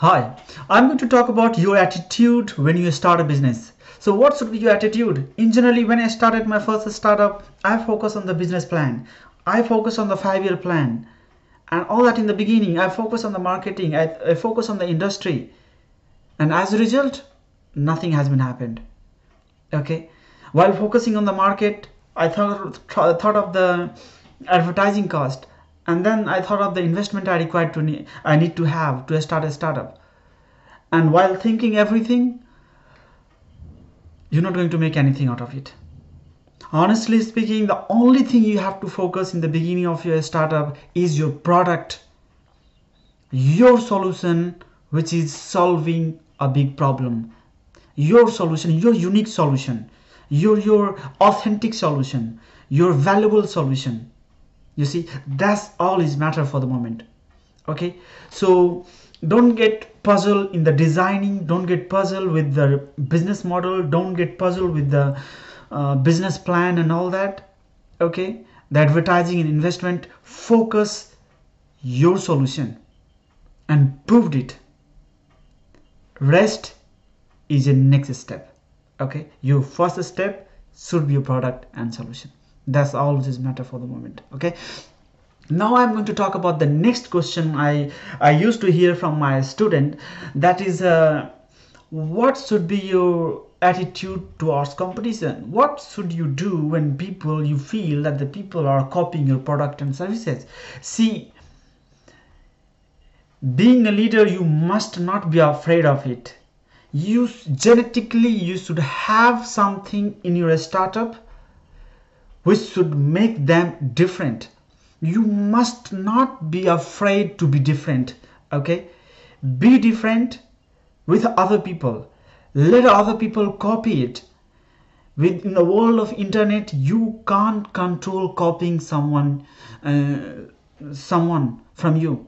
Hi, I'm going to talk about your attitude when you start a business. So what should be your attitude? In generally, when I started my first startup, I focused on the business plan. I focused on the 5-year plan. And all that in the beginning, I focused on the marketing, I focused on the industry. And as a result, nothing has been happened. Okay, while focusing on the market, I thought of the advertising cost. And then I thought of the investment I need to have to start a startup. And while thinking everything, you're not going to make anything out of it. Honestly speaking, the only thing you have to focus in the beginning of your startup is your product, your solution, which is solving a big problem. Your solution, your unique solution, your authentic solution, your valuable solution. You see, that's all is matter for the moment. Okay, so don't get puzzled in the designing, don't get puzzled with the business model, don't get puzzled with the business plan and all that. Okay, the advertising and investment, focus your solution and proved it. Rest is your next step. Okay, your first step should be your product and solution. That's all which is matter for the moment. Okay, now I'm going to talk about the next question I used to hear from my student, that is what should be your attitude towards competition? What should you do when people, you feel that the people are copying your product and services? See, being a leader, you must not be afraid of it. You genetically, you should have something in your startup which should make them different. You must not be afraid to be different. Okay, be different with other people. Let other people copy it. Within the world of internet, you can't control copying someone from you.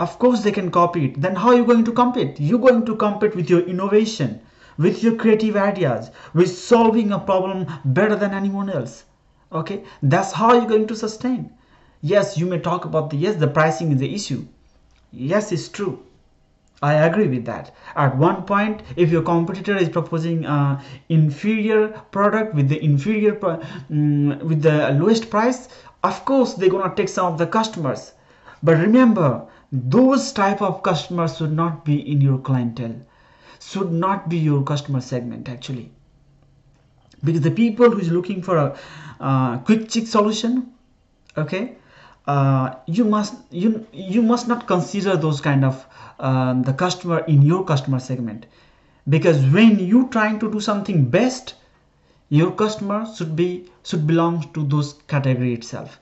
Of course they can copy it. Then how are you going to compete? You're going to compete with your innovation, with your creative ideas, with solving a problem better than anyone else. Okay, that's how you're going to sustain. Yes, you may talk about the pricing is the issue. Yes, it's true. I agree with that. At one point, if your competitor is proposing an inferior product with the with the lowest price, of course they're gonna take some of the customers. But remember, those type of customers should not be in your clientele, should not be your customer segment actually, because the people who is looking for a quick solution, okay, you must not consider those kind of the customer in your customer segment, because when you trying to do something best, your customer should belong to those category itself.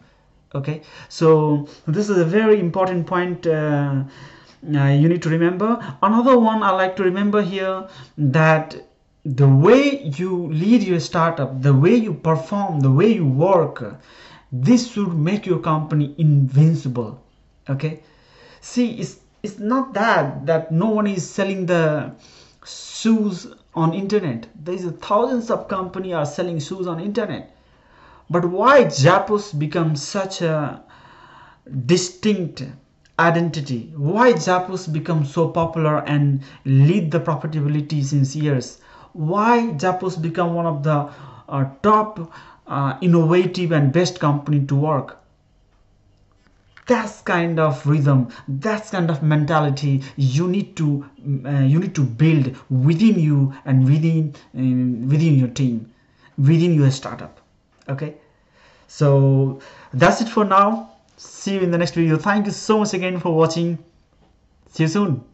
Okay, so this is a very important point you need to remember. Another one I like to remember here, that the way you lead your startup, the way you perform, the way you work, this should make your company invincible. Okay, see, it's not that no one is selling the shoes on internet. There is thousands of companies are selling shoes on internet, but why Zappos becomes such a distinct identity? Why Zappos become so popular and lead the profitability since years? Why Zappos become one of the top innovative and best company to work? That's kind of rhythm, that's kind of mentality you need to build within you and within your team, within your startup. Okay, so that's it for now. See you in the next video. Thank you so much again for watching. See you soon.